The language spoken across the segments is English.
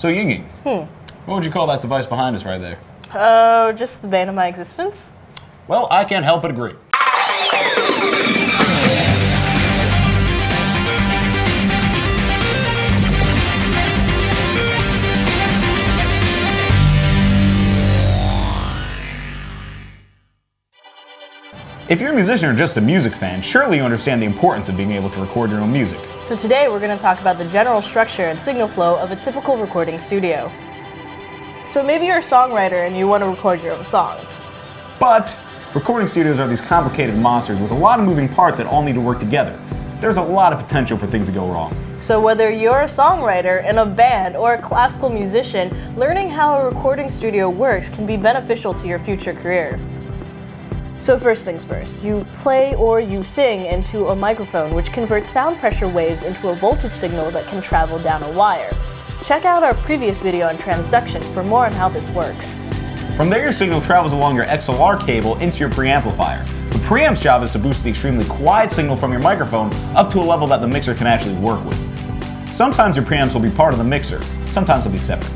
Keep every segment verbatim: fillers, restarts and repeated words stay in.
So Yingying, hmm. what would you call that device behind us right there? Oh, uh, just the bane of my existence. Well, I can't help but agree. If you're a musician or just a music fan, surely you understand the importance of being able to record your own music. So today we're going to talk about the general structure and signal flow of a typical recording studio. So maybe you're a songwriter and you want to record your own songs. But recording studios are these complicated monsters with a lot of moving parts that all need to work together. There's a lot of potential for things to go wrong. So whether you're a songwriter, in a band, or a classical musician, learning how a recording studio works can be beneficial to your future career. So first things first, you play or you sing into a microphone, which converts sound pressure waves into a voltage signal that can travel down a wire. Check out our previous video on transduction for more on how this works. From there, your signal travels along your X L R cable into your preamplifier. The preamp's job is to boost the extremely quiet signal from your microphone up to a level that the mixer can actually work with. Sometimes your preamps will be part of the mixer, sometimes they'll be separate.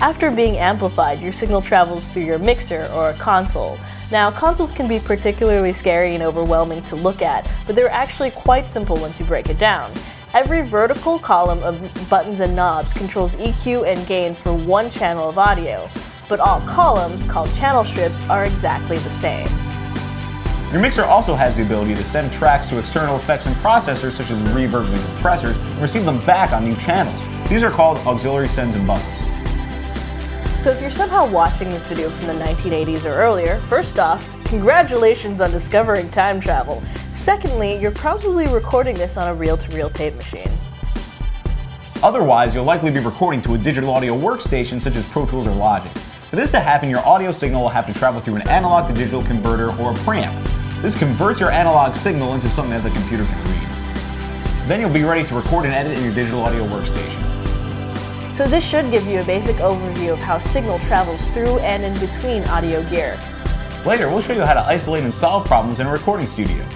After being amplified, your signal travels through your mixer or a console. Now, consoles can be particularly scary and overwhelming to look at, but they're actually quite simple once you break it down. Every vertical column of buttons and knobs controls E Q and gain for one channel of audio, but all columns, called channel strips, are exactly the same. Your mixer also has the ability to send tracks to external effects and processors such as reverbs and compressors and receive them back on new channels. These are called auxiliary sends and buses. So if you're somehow watching this video from the nineteen eighties or earlier, first off, congratulations on discovering time travel. Secondly, you're probably recording this on a reel-to-reel tape machine. Otherwise, you'll likely be recording to a digital audio workstation such as Pro Tools or Logic. For this to happen, your audio signal will have to travel through an analog to digital converter or a preamp. This converts your analog signal into something that the computer can read. Then you'll be ready to record and edit in your digital audio workstation. So this should give you a basic overview of how signal travels through and in between audio gear. Later, we'll show you how to isolate and solve problems in a recording studio.